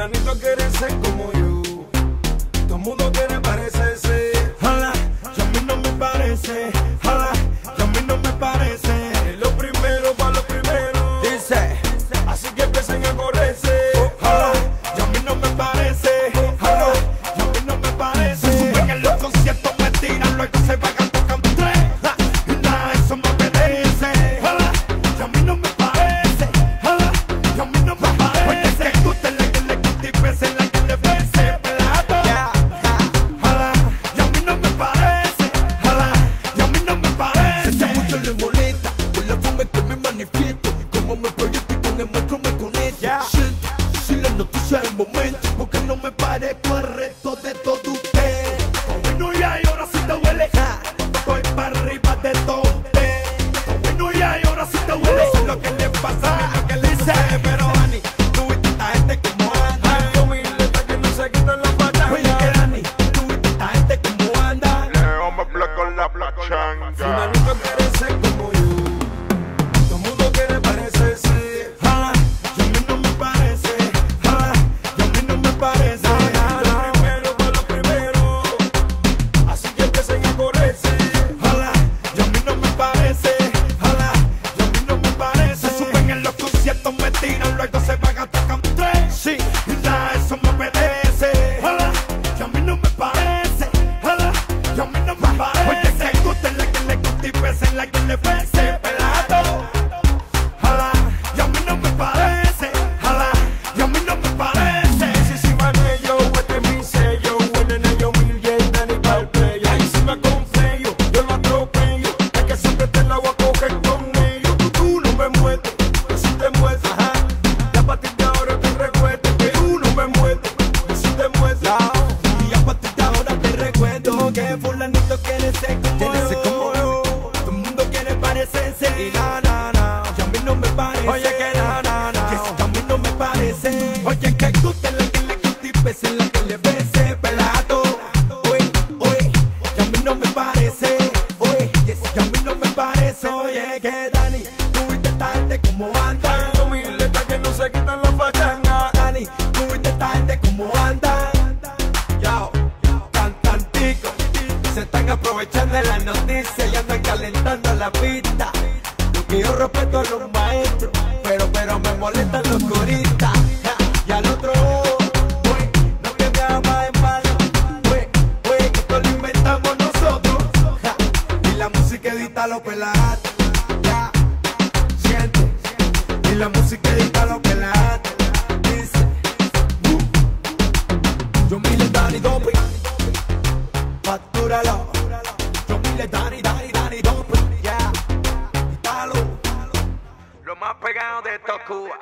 Fulanito quiere ser como yo, todo el mundo quiere parecerse. Jala, que a mí no me parece. Jala, que a mí no me parece. Es lo primero para lo primero. Dice, así que empiecen a correrse. Jala, que a mí no me parece. Jala, que a mí no me parece. Supe que en los conciertos me tiran, luego se pagan tocando tres. Y nada, eso me obedece. Jala, que a mí no me parece. Jala, que a mí no me parece. Porque que guste, la que le guste y pese la que le pese. El momento, porque no me parezco al resto de todo usted. Bueno ya y ahora sí te huele, estoy para arriba de todo usted. Bueno ya y ahora sí te huele, eso es lo que le pasa, lo que le dice. Pero Dani, tú y tanta gente como anda, yo mileta que no se quitan las patas. Oye que Dani, tú y tanta gente como anda, León me bloqueó la plachanga. Si una nunca quiere ser como yo, todo el mundo quiere parecerse. Que fulanito quiere ser como yo, todo el mundo quiere parecerse. Y que a mí no me parece. Oye que que a mí no me parece. Oye que guste la que le guste y pese la que le pese. Pelado, oye, oye, que a mí no me parece. Oye, que a mí no me parece. Oye que Dani, tú viste tarde como anda, no mileta que no se quitan las bacanas. Dani, tú viste tarde como anda. Se están aprovechando de las noticias y andan calentando la pista. Lo que yo respeto a los maestros, pero me molestan los coristas. Ja, y al otro ojo, no que me haga más en malo. Que esto lo inventamos nosotros. Ja, y la música edita los pelados. Ya, siente. Y la música edita los pelados. Dice, yo mil es Dani Dope. Factúralo, yo mil es Dani, Dani, Dani Dope, ya, yeah. Quítalo, lo más pegado de Tocuba.